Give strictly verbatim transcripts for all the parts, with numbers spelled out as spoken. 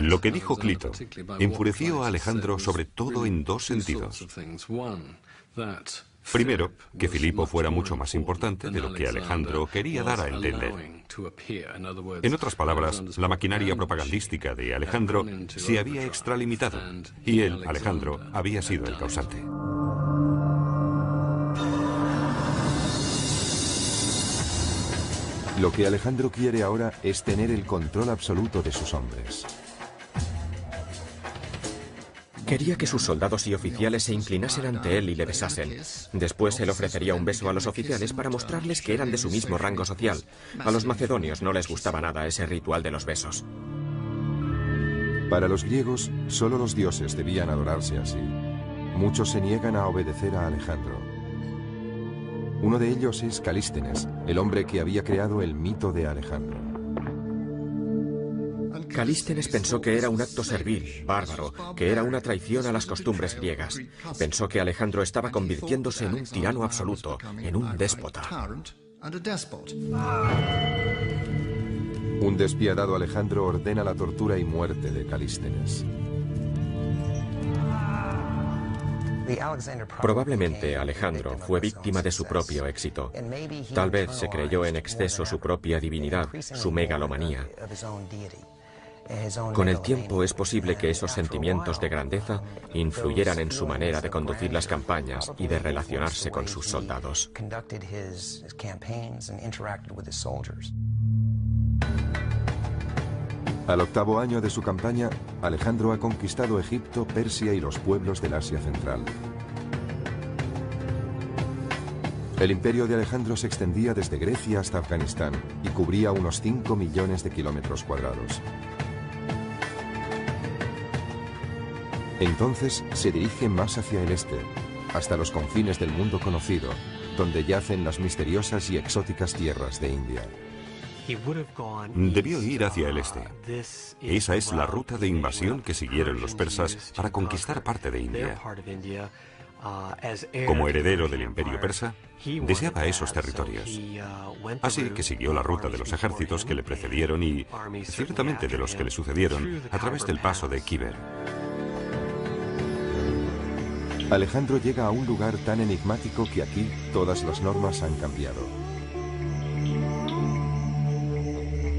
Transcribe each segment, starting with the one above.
Lo que dijo Clito enfureció a Alejandro sobre todo en dos sentidos. Primero, que Filipo fuera mucho más importante de lo que Alejandro quería dar a entender. En otras palabras, la maquinaria propagandística de Alejandro se había extralimitado y él, Alejandro, había sido el causante. Lo que Alejandro quiere ahora es tener el control absoluto de sus hombres. Quería que sus soldados y oficiales se inclinasen ante él y le besasen. Después él ofrecería un beso a los oficiales para mostrarles que eran de su mismo rango social. A los macedonios no les gustaba nada ese ritual de los besos. Para los griegos, solo los dioses debían adorarse así. Muchos se niegan a obedecer a Alejandro. Uno de ellos es Calístenes, el hombre que había creado el mito de Alejandro. Calístenes pensó que era un acto servil, bárbaro, que era una traición a las costumbres griegas. Pensó que Alejandro estaba convirtiéndose en un tirano absoluto, en un déspota. Un despiadado Alejandro ordena la tortura y muerte de Calístenes. Probablemente Alejandro fue víctima de su propio éxito. Tal vez se creyó en exceso su propia divinidad, su megalomanía. Con el tiempo es posible que esos sentimientos de grandeza influyeran en su manera de conducir las campañas y de relacionarse con sus soldados. Al octavo año de su campaña, Alejandro ha conquistado Egipto, Persia y los pueblos del Asia Central. El imperio de Alejandro se extendía desde Grecia hasta Afganistán y cubría unos cinco millones de kilómetros cuadrados. Entonces se dirige más hacia el este, hasta los confines del mundo conocido, donde yacen las misteriosas y exóticas tierras de India. Debió ir hacia el este. Esa es la ruta de invasión que siguieron los persas para conquistar parte de India. Como heredero del imperio persa, deseaba esos territorios. Así que siguió la ruta de los ejércitos que le precedieron y, ciertamente, de los que le sucedieron a través del paso de Khyber. Alejandro llega a un lugar tan enigmático que aquí todas las normas han cambiado.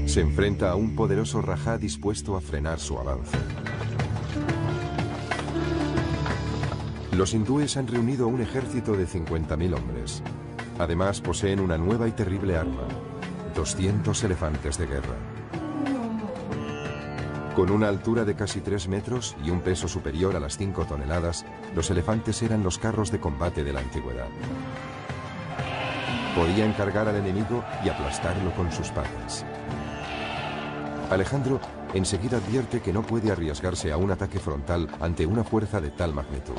Se enfrenta a un poderoso rajá dispuesto a frenar su avance. Los hindúes han reunido un ejército de cincuenta mil hombres. Además, poseen una nueva y terrible arma, doscientos elefantes de guerra. Con una altura de casi tres metros y un peso superior a las cinco toneladas, los elefantes eran los carros de combate de la antigüedad. Podían cargar al enemigo y aplastarlo con sus patas. Alejandro enseguida advierte que no puede arriesgarse a un ataque frontal ante una fuerza de tal magnitud.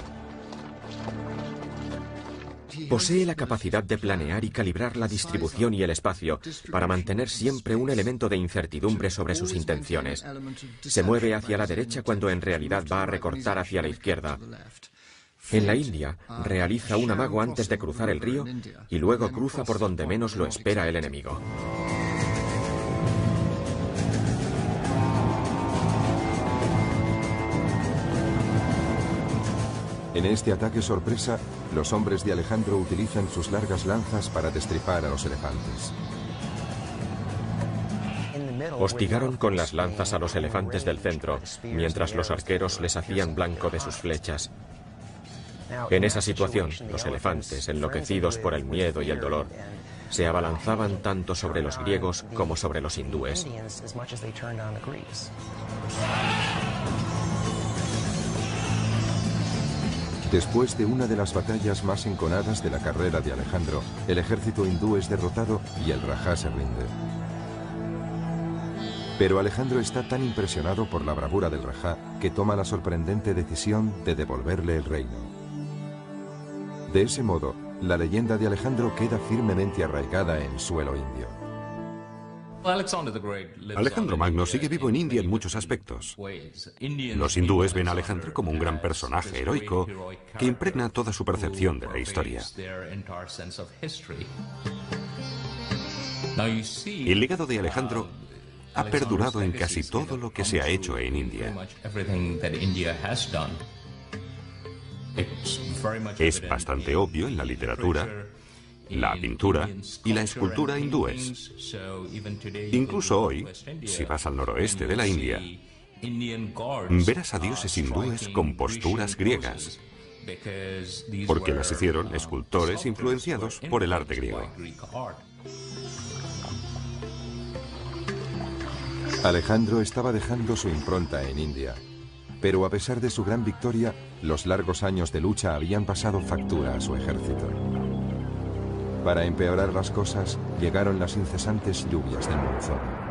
Posee la capacidad de planear y calibrar la distribución y el espacio para mantener siempre un elemento de incertidumbre sobre sus intenciones. Se mueve hacia la derecha cuando en realidad va a recortar hacia la izquierda. En la India, realiza un amago antes de cruzar el río y luego cruza por donde menos lo espera el enemigo. En este ataque sorpresa, los hombres de Alejandro utilizan sus largas lanzas para destripar a los elefantes. Hostigaron con las lanzas a los elefantes del centro, mientras los arqueros les hacían blanco de sus flechas. En esa situación, los elefantes, enloquecidos por el miedo y el dolor, se abalanzaban tanto sobre los griegos como sobre los hindúes. Después de una de las batallas más enconadas de la carrera de Alejandro, el ejército hindú es derrotado y el rajá se rinde. Pero Alejandro está tan impresionado por la bravura del rajá que toma la sorprendente decisión de devolverle el reino. De ese modo, la leyenda de Alejandro queda firmemente arraigada en suelo indio. Alejandro Magno sigue vivo en India en muchos aspectos. Los hindúes ven a Alejandro como un gran personaje heroico que impregna toda su percepción de la historia. El legado de Alejandro ha perdurado en casi todo lo que se ha hecho en India. Es bastante obvio en la literatura, la pintura y la escultura hindúes. Incluso hoy, si vas al noroeste de la India, verás a dioses hindúes con posturas griegas, porque las hicieron escultores influenciados por el arte griego. Alejandro estaba dejando su impronta en India, pero a pesar de su gran victoria, los largos años de lucha habían pasado factura a su ejército. Para empeorar las cosas, llegaron las incesantes lluvias del monzón.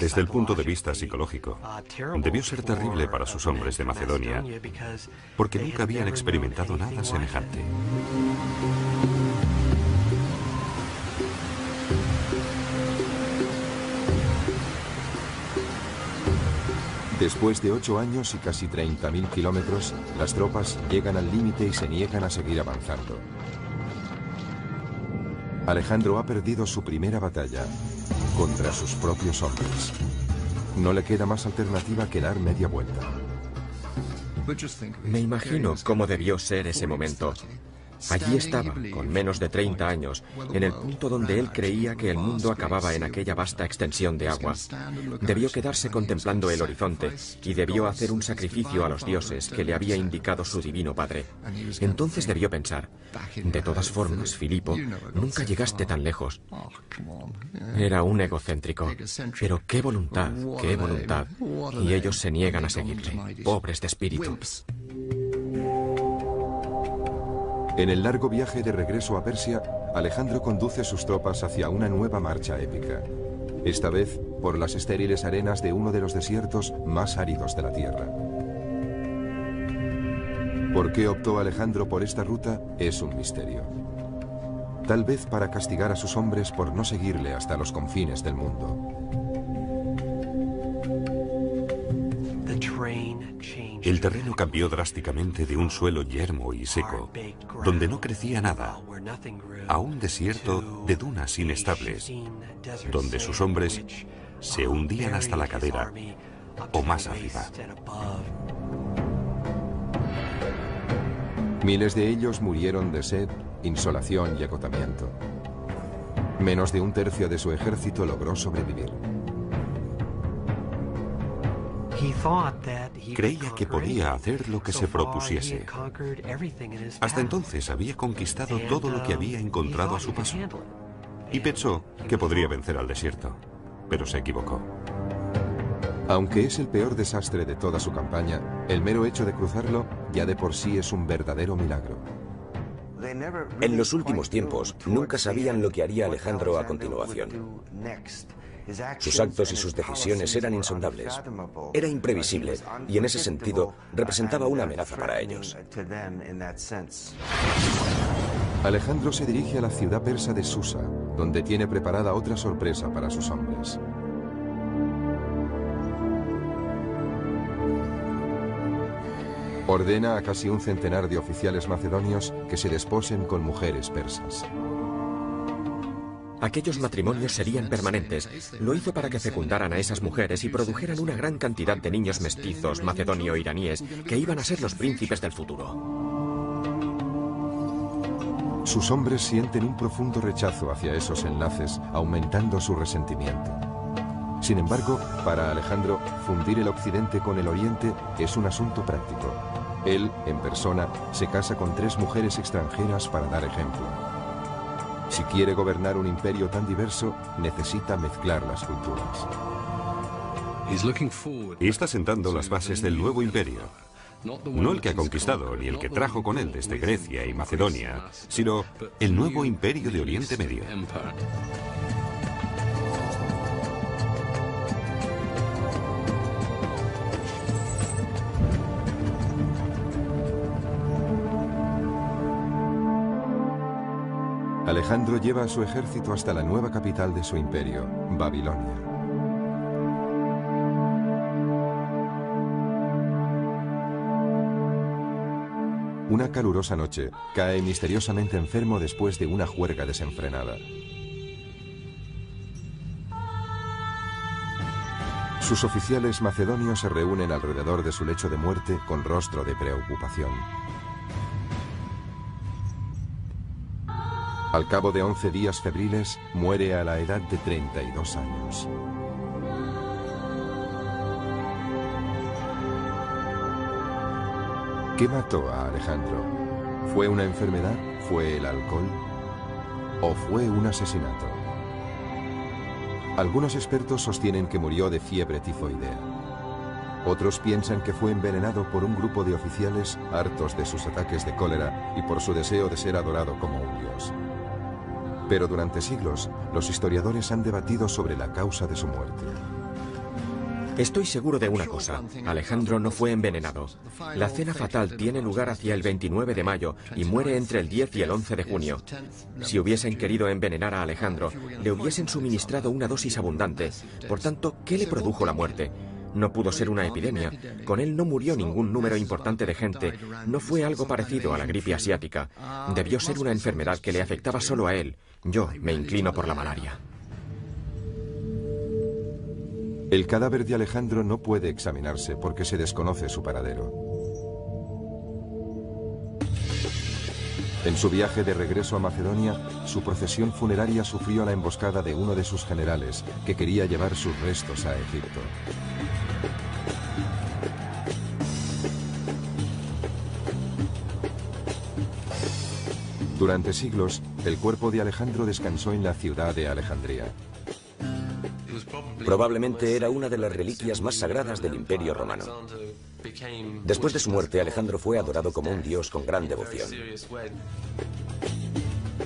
Desde el punto de vista psicológico, debió ser terrible para sus hombres de Macedonia, porque nunca habían experimentado nada semejante. Después de ocho años y casi treinta mil kilómetros, las tropas llegan al límite y se niegan a seguir avanzando. Alejandro ha perdido su primera batalla contra sus propios hombres. No le queda más alternativa que dar media vuelta. Me imagino cómo debió ser ese momento. Allí estaba, con menos de treinta años, en el punto donde él creía que el mundo acababa en aquella vasta extensión de agua. Debió quedarse contemplando el horizonte y debió hacer un sacrificio a los dioses que le había indicado su divino padre. Entonces debió pensar, de todas formas, Filipo, nunca llegaste tan lejos. Era un egocéntrico, pero qué voluntad, qué voluntad. Y ellos se niegan a seguirle, pobres de espíritu. En el largo viaje de regreso a Persia, Alejandro conduce sus tropas hacia una nueva marcha épica. Esta vez, por las estériles arenas de uno de los desiertos más áridos de la tierra. ¿Por qué optó Alejandro por esta ruta? Es un misterio. Tal vez para castigar a sus hombres por no seguirle hasta los confines del mundo. El terreno cambió drásticamente de un suelo yermo y seco, donde no crecía nada, a un desierto de dunas inestables, donde sus hombres se hundían hasta la cadera o más arriba. Miles de ellos murieron de sed, insolación y agotamiento. Menos de un tercio de su ejército logró sobrevivir. Creía que podía hacer lo que se propusiese. Hasta entonces había conquistado todo lo que había encontrado a su paso. Y pensó que podría vencer al desierto, pero se equivocó. Aunque es el peor desastre de toda su campaña, el mero hecho de cruzarlo ya de por sí es un verdadero milagro. En los últimos tiempos, nunca sabían lo que haría Alejandro a continuación. Sus actos y sus decisiones eran insondables. Era imprevisible y en ese sentido representaba una amenaza para ellos. Alejandro se dirige a la ciudad persa de Susa, donde tiene preparada otra sorpresa para sus hombres. Ordena a casi un centenar de oficiales macedonios que se desposen con mujeres persas. Aquellos matrimonios serían permanentes. Lo hizo para que fecundaran a esas mujeres y produjeran una gran cantidad de niños mestizos macedonio-iraníes que iban a ser los príncipes del futuro. Sus hombres sienten un profundo rechazo hacia esos enlaces, aumentando su resentimiento. Sin embargo, para Alejandro, fundir el occidente con el oriente es un asunto práctico. Él, en persona, se casa con tres mujeres extranjeras para dar ejemplo. Si quiere gobernar un imperio tan diverso, necesita mezclar las culturas. Y está sentando las bases del nuevo imperio. No el que ha conquistado, ni el que trajo con él desde Grecia y Macedonia, sino el nuevo imperio de Oriente Medio. Alejandro lleva a su ejército hasta la nueva capital de su imperio, Babilonia. Una calurosa noche, cae misteriosamente enfermo después de una juerga desenfrenada. Sus oficiales macedonios se reúnen alrededor de su lecho de muerte con rostro de preocupación. Al cabo de once días febriles, muere a la edad de treinta y dos años. ¿Qué mató a Alejandro? ¿Fue una enfermedad? ¿Fue el alcohol? ¿O fue un asesinato? Algunos expertos sostienen que murió de fiebre tifoidea. Otros piensan que fue envenenado por un grupo de oficiales hartos de sus ataques de cólera y por su deseo de ser adorado como un dios. Pero durante siglos, los historiadores han debatido sobre la causa de su muerte. Estoy seguro de una cosa, Alejandro no fue envenenado. La cena fatal tiene lugar hacia el veintinueve de mayo y muere entre el diez y el once de junio. Si hubiesen querido envenenar a Alejandro, le hubiesen suministrado una dosis abundante. Por tanto, ¿qué le produjo la muerte? No pudo ser una epidemia. Con él no murió ningún número importante de gente. No fue algo parecido a la gripe asiática. Debió ser una enfermedad que le afectaba solo a él. Yo me inclino por la malaria. El cadáver de Alejandro no puede examinarse porque se desconoce su paradero. En su viaje de regreso a Macedonia, su procesión funeraria sufrió la emboscada de uno de sus generales, que quería llevar sus restos a Egipto. Durante siglos, el cuerpo de Alejandro descansó en la ciudad de Alejandría. Probablemente era una de las reliquias más sagradas del Imperio Romano. Después de su muerte, Alejandro fue adorado como un dios con gran devoción.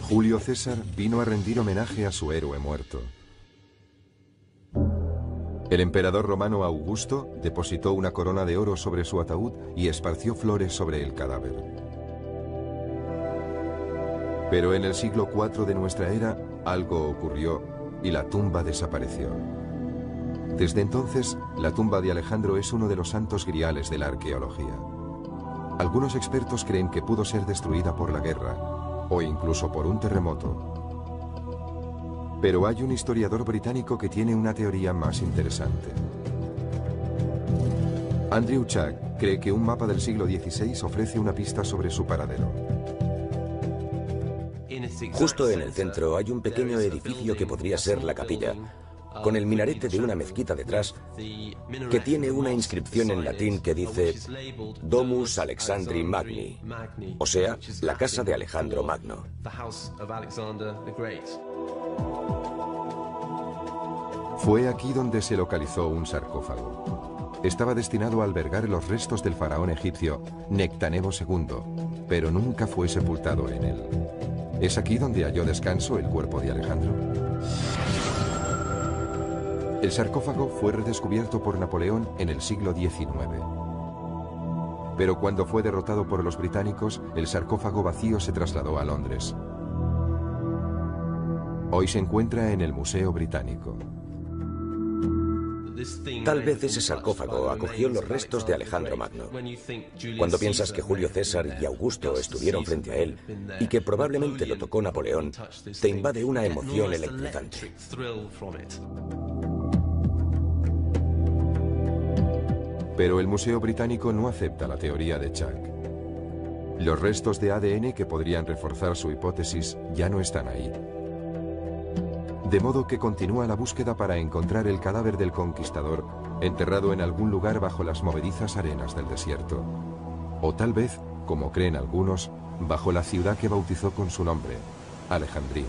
Julio César vino a rendir homenaje a su héroe muerto. El emperador romano Augusto depositó una corona de oro sobre su ataúd y esparció flores sobre el cadáver. Pero en el siglo cuatro de nuestra era, algo ocurrió y la tumba desapareció. Desde entonces, la tumba de Alejandro es uno de los santos griales de la arqueología. Algunos expertos creen que pudo ser destruida por la guerra, o incluso por un terremoto. Pero hay un historiador británico que tiene una teoría más interesante. Andrew Chug cree que un mapa del siglo dieciséis ofrece una pista sobre su paradero. Justo en el centro hay un pequeño edificio que podría ser la capilla, con el minarete de una mezquita detrás, que tiene una inscripción en latín que dice Domus Alexandri Magni, o sea, la casa de Alejandro Magno. Fue aquí donde se localizó un sarcófago. Estaba destinado a albergar los restos del faraón egipcio Nectanebo segundo, pero nunca fue sepultado en él. ¿Es aquí donde halló descanso el cuerpo de Alejandro? El sarcófago fue redescubierto por Napoleón en el siglo diecinueve. Pero cuando fue derrotado por los británicos, el sarcófago vacío se trasladó a Londres. Hoy se encuentra en el Museo Británico. Tal vez ese sarcófago acogió los restos de Alejandro Magno. Cuando piensas que Julio César y Augusto estuvieron frente a él y que probablemente lo tocó Napoleón, te invade una emoción electrizante. Pero el Museo Británico no acepta la teoría de Chug. Los restos de A D N que podrían reforzar su hipótesis ya no están ahí. De modo que continúa la búsqueda para encontrar el cadáver del conquistador enterrado en algún lugar bajo las movedizas arenas del desierto. O tal vez, como creen algunos, bajo la ciudad que bautizó con su nombre, Alejandría.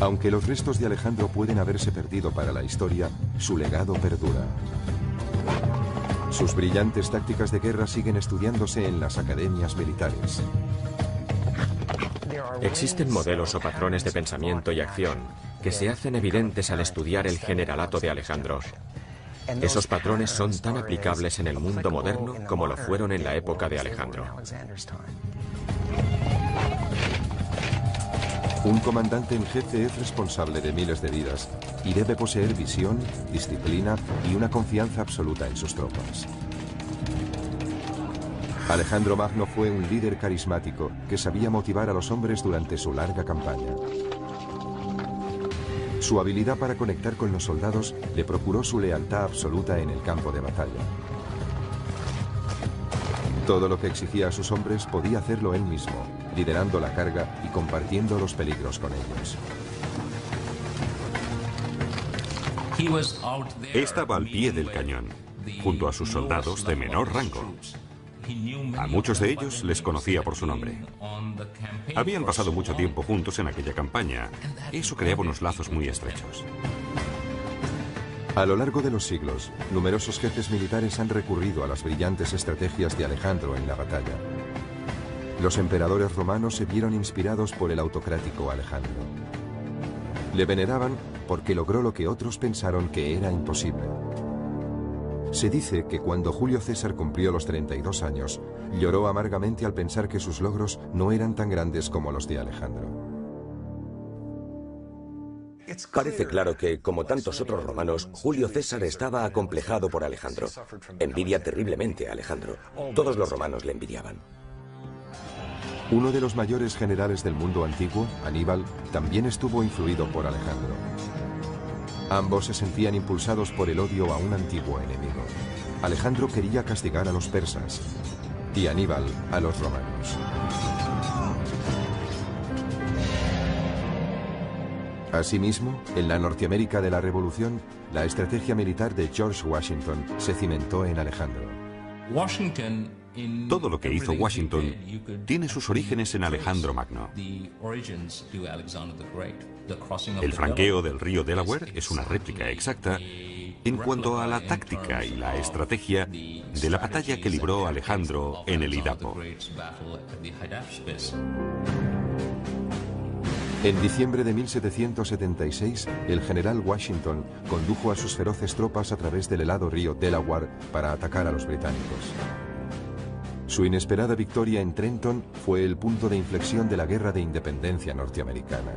Aunque los restos de Alejandro pueden haberse perdido para la historia, su legado perdura. Sus brillantes tácticas de guerra siguen estudiándose en las academias militares. Existen modelos o patrones de pensamiento y acción que se hacen evidentes al estudiar el generalato de Alejandro. Esos patrones son tan aplicables en el mundo moderno como lo fueron en la época de Alejandro. Un comandante en jefe es responsable de miles de vidas y debe poseer visión, disciplina y una confianza absoluta en sus tropas. Alejandro Magno fue un líder carismático que sabía motivar a los hombres durante su larga campaña. Su habilidad para conectar con los soldados le procuró su lealtad absoluta en el campo de batalla. Todo lo que exigía a sus hombres podía hacerlo él mismo, liderando la carga y compartiendo los peligros con ellos. Estaba al pie del cañón, junto a sus soldados de menor rango. A muchos de ellos les conocía por su nombre. Habían pasado mucho tiempo juntos en aquella campaña. Eso creaba unos lazos muy estrechos. A lo largo de los siglos, numerosos jefes militares han recurrido a las brillantes estrategias de Alejandro en la batalla. Los emperadores romanos se vieron inspirados por el autocrático Alejandro. Le veneraban porque logró lo que otros pensaron que era imposible. Se dice que cuando Julio César cumplió los treinta y dos años, lloró amargamente al pensar que sus logros no eran tan grandes como los de Alejandro. Parece claro que, como tantos otros romanos, Julio César estaba acomplejado por Alejandro. Envidia terriblemente a Alejandro. Todos los romanos le envidiaban. Uno de los mayores generales del mundo antiguo, Aníbal, también estuvo influido por Alejandro. Ambos se sentían impulsados por el odio a un antiguo enemigo. Alejandro quería castigar a los persas y Aníbal a los romanos. Asimismo, en la Norteamérica de la Revolución, la estrategia militar de George Washington se cimentó en Alejandro. Todo lo que hizo Washington tiene sus orígenes en Alejandro Magno. El franqueo del río Delaware es una réplica exacta en cuanto a la táctica y la estrategia de la batalla que libró Alejandro en el Hidapo. En diciembre de mil setecientos setenta y seis, el general Washington condujo a sus feroces tropas a través del helado río Delaware para atacar a los británicos. Su inesperada victoria en Trenton fue el punto de inflexión de la Guerra de Independencia norteamericana.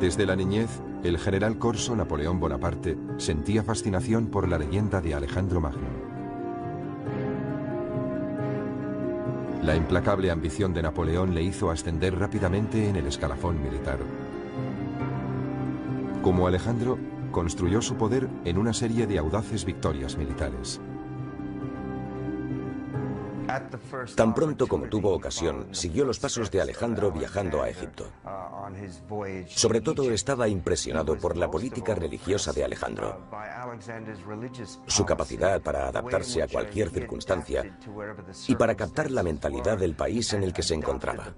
Desde la niñez, el general corso Napoleón Bonaparte sentía fascinación por la leyenda de Alejandro Magno. La implacable ambición de Napoleón le hizo ascender rápidamente en el escalafón militar. Como Alejandro, construyó su poder en una serie de audaces victorias militares. Tan pronto como tuvo ocasión, siguió los pasos de Alejandro viajando a Egipto. Sobre todo estaba impresionado por la política religiosa de Alejandro. Su capacidad para adaptarse a cualquier circunstancia y para captar la mentalidad del país en el que se encontraba.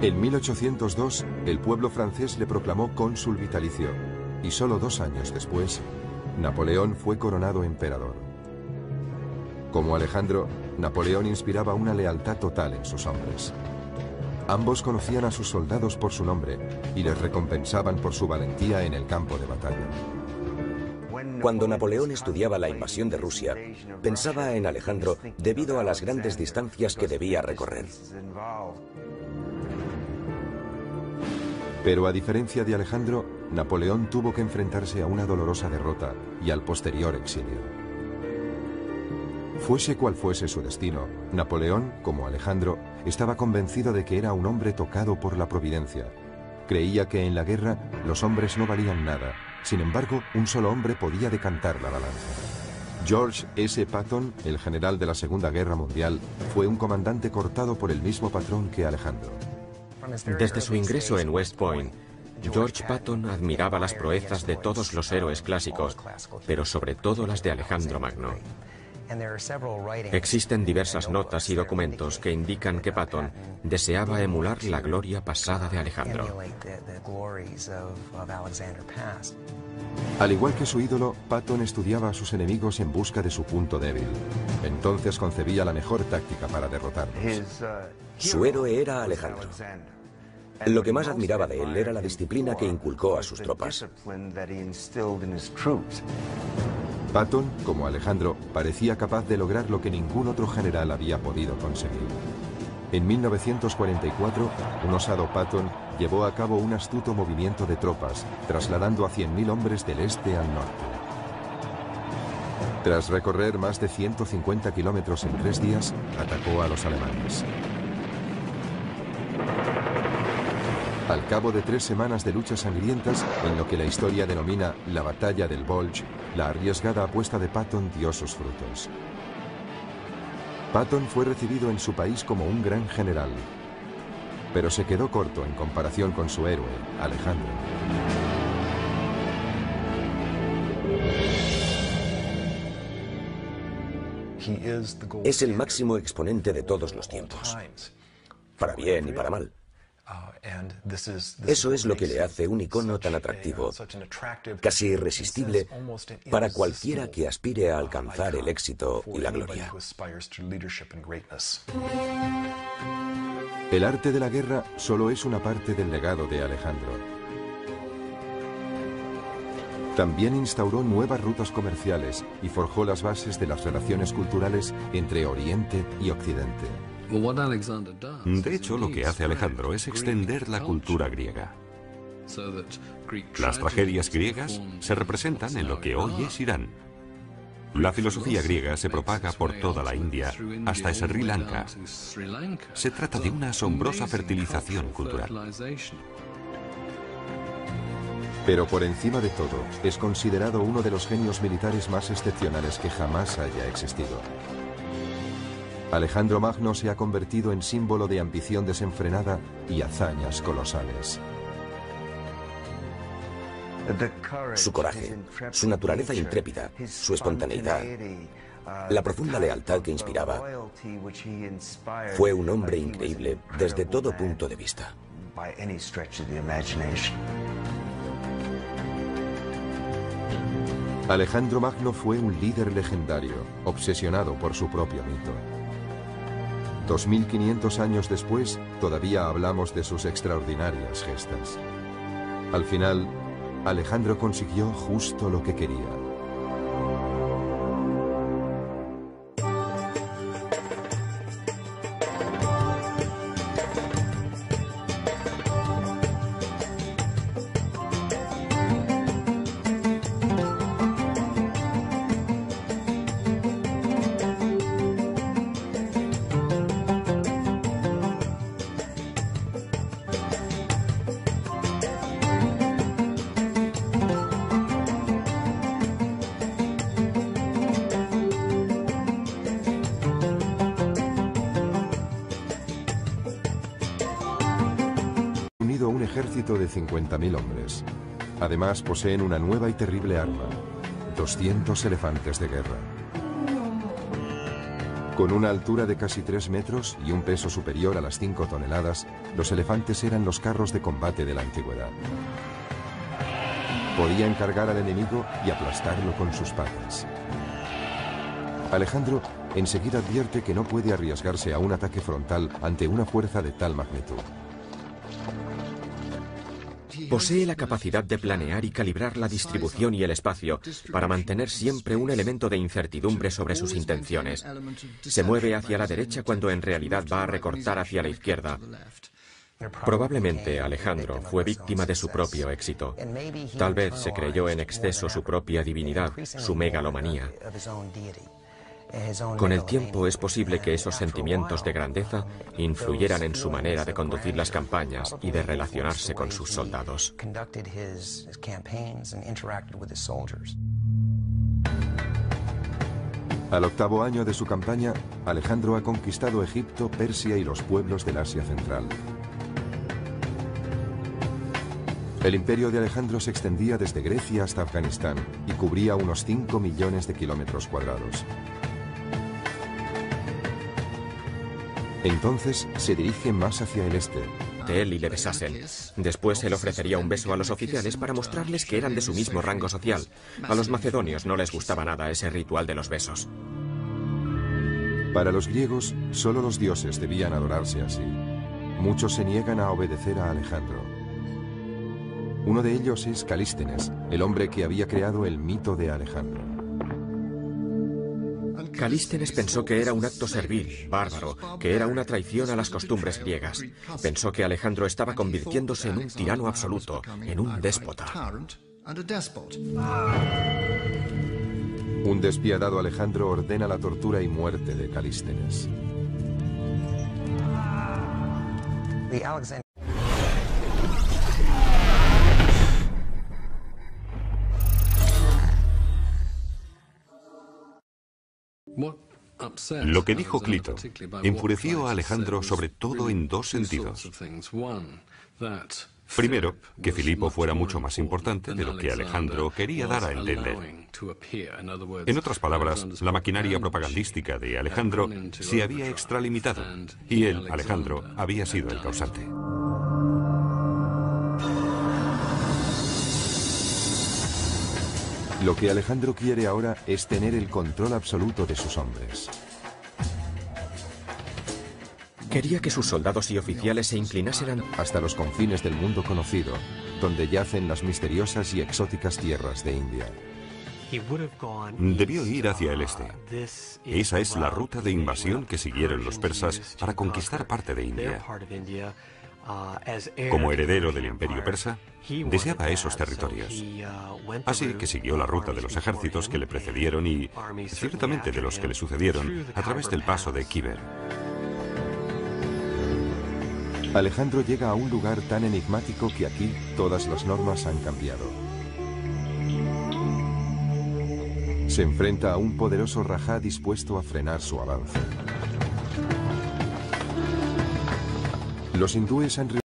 En mil ochocientos dos, el pueblo francés le proclamó cónsul vitalicio, y solo dos años después, Napoleón fue coronado emperador. Como Alejandro, Napoleón inspiraba una lealtad total en sus hombres. Ambos conocían a sus soldados por su nombre y les recompensaban por su valentía en el campo de batalla. Cuando Napoleón estudiaba la invasión de Rusia, pensaba en Alejandro debido a las grandes distancias que debía recorrer. Pero a diferencia de Alejandro, Napoleón tuvo que enfrentarse a una dolorosa derrota y al posterior exilio. Fuese cual fuese su destino, Napoleón, como Alejandro, estaba convencido de que era un hombre tocado por la providencia. Creía que en la guerra los hombres no valían nada. Sin embargo, un solo hombre podía decantar la balanza. George ese Patton, el general de la Segunda Guerra Mundial, fue un comandante cortado por el mismo patrón que Alejandro. Desde su ingreso en West Point, George Patton admiraba las proezas de todos los héroes clásicos, pero sobre todo las de Alejandro Magno. Existen diversas notas y documentos que indican que Patton deseaba emular la gloria pasada de Alejandro. Al igual que su ídolo, Patton estudiaba a sus enemigos en busca de su punto débil. Entonces concebía la mejor táctica para derrotarlos. Su héroe era Alejandro. Lo que más admiraba de él era la disciplina que inculcó a sus tropas. Patton, como Alejandro, parecía capaz de lograr lo que ningún otro general había podido conseguir. En mil novecientos cuarenta y cuatro, un osado Patton llevó a cabo un astuto movimiento de tropas, trasladando a cien mil hombres del este al norte. Tras recorrer más de ciento cincuenta kilómetros en tres días, atacó a los alemanes. Al cabo de tres semanas de luchas sangrientas, en lo que la historia denomina la batalla del Bulge, la arriesgada apuesta de Patton dio sus frutos. Patton fue recibido en su país como un gran general, pero se quedó corto en comparación con su héroe, Alejandro. Es el máximo exponente de todos los tiempos, para bien y para mal. Eso es lo que le hace un icono tan atractivo, casi irresistible para cualquiera que aspire a alcanzar el éxito y la gloria. El arte de la guerra solo es una parte del legado de Alejandro. También instauró nuevas rutas comerciales y forjó las bases de las relaciones culturales entre Oriente y Occidente. De hecho, lo que hace Alejandro es extender la cultura griega. Las tragedias griegas se representan en lo que hoy es Irán. La filosofía griega se propaga por toda la India, hasta Sri Lanka. Se trata de una asombrosa fertilización cultural. Pero por encima de todo, es considerado uno de los genios militares más excepcionales que jamás haya existido. Alejandro Magno se ha convertido en símbolo de ambición desenfrenada y hazañas colosales. Su coraje, su naturaleza intrépida, su espontaneidad, la profunda lealtad que inspiraba, fue un hombre increíble desde todo punto de vista. Alejandro Magno fue un líder legendario, obsesionado por su propio mito. dos mil quinientos años después, todavía hablamos de sus extraordinarias gestas. Al final, Alejandro consiguió justo lo que quería. De cincuenta mil hombres. Además, poseen una nueva y terrible arma, doscientos elefantes de guerra. Con una altura de casi tres metros y un peso superior a las cinco toneladas, los elefantes eran los carros de combate de la antigüedad. Podían cargar al enemigo y aplastarlo con sus patas. Alejandro enseguida advierte que no puede arriesgarse a un ataque frontal ante una fuerza de tal magnitud. Posee la capacidad de planear y calibrar la distribución y el espacio para mantener siempre un elemento de incertidumbre sobre sus intenciones. Se mueve hacia la derecha cuando en realidad va a recortar hacia la izquierda. Probablemente Alejandro fue víctima de su propio éxito. Tal vez se creyó en exceso su propia divinidad, su megalomanía. Con el tiempo es posible que esos sentimientos de grandeza influyeran en su manera de conducir las campañas y de relacionarse con sus soldados. Al octavo año de su campaña, Alejandro ha conquistado Egipto, Persia y los pueblos del Asia Central. El imperio de Alejandro se extendía desde Grecia hasta Afganistán y cubría unos cinco millones de kilómetros cuadrados. Entonces se dirige más hacia el este. De él y le besasen. Después él ofrecería un beso a los oficiales para mostrarles que eran de su mismo rango social. A los macedonios no les gustaba nada ese ritual de los besos. Para los griegos, solo los dioses debían adorarse así. Muchos se niegan a obedecer a Alejandro. Uno de ellos es Calístenes, el hombre que había creado el mito de Alejandro. Calístenes pensó que era un acto servil, bárbaro, que era una traición a las costumbres griegas. Pensó que Alejandro estaba convirtiéndose en un tirano absoluto, en un déspota. Un despiadado Alejandro ordena la tortura y muerte de Calístenes. Lo que dijo Clito enfureció a Alejandro sobre todo en dos sentidos. Primero, que Filipo fuera mucho más importante de lo que Alejandro quería dar a entender. En otras palabras, la maquinaria propagandística de Alejandro se había extralimitado y él, Alejandro, había sido el causante. Lo que Alejandro quiere ahora es tener el control absoluto de sus hombres. Quería que sus soldados y oficiales se inclinasen hasta los confines del mundo conocido, donde yacen las misteriosas y exóticas tierras de India. Debió ir hacia el este. Esa es la ruta de invasión que siguieron los persas para conquistar parte de India. Como heredero del Imperio Persa, deseaba esos territorios. Así que siguió la ruta de los ejércitos que le precedieron y, ciertamente, de los que le sucedieron a través del paso de Khyber. Alejandro llega a un lugar tan enigmático que aquí todas las normas han cambiado. Se enfrenta a un poderoso rajá dispuesto a frenar su avance. Los hindúes han